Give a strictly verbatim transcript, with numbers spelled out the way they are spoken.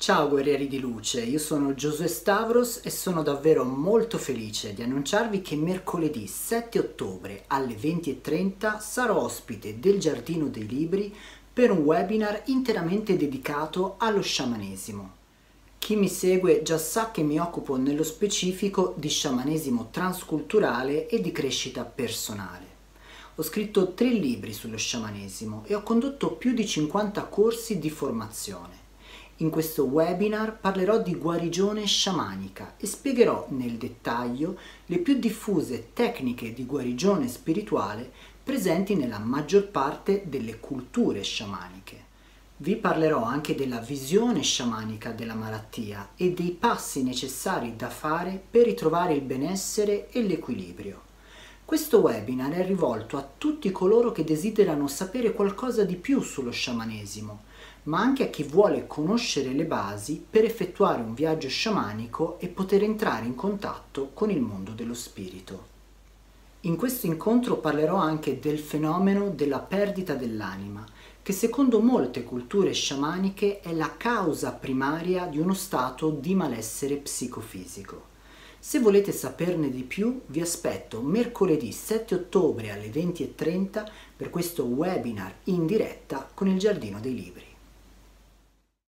Ciao guerrieri di luce, io sono Giosuè Stavros e sono davvero molto felice di annunciarvi che mercoledì sette ottobre alle venti e trenta sarò ospite del Giardino dei Libri per un webinar interamente dedicato allo sciamanesimo. Chi mi segue già sa che mi occupo nello specifico di sciamanesimo transculturale e di crescita personale. Ho scritto tre libri sullo sciamanesimo e ho condotto più di cinquanta corsi di formazione. In questo webinar parlerò di guarigione sciamanica e spiegherò nel dettaglio le più diffuse tecniche di guarigione spirituale presenti nella maggior parte delle culture sciamaniche. Vi parlerò anche della visione sciamanica della malattia e dei passi necessari da fare per ritrovare il benessere e l'equilibrio. Questo webinar è rivolto a tutti coloro che desiderano sapere qualcosa di più sullo sciamanesimo, ma anche a chi vuole conoscere le basi per effettuare un viaggio sciamanico e poter entrare in contatto con il mondo dello spirito. In questo incontro parlerò anche del fenomeno della perdita dell'anima, che secondo molte culture sciamaniche è la causa primaria di uno stato di malessere psicofisico. Se volete saperne di più, vi aspetto mercoledì sette ottobre alle venti e trenta per questo webinar in diretta con il Giardino dei Libri.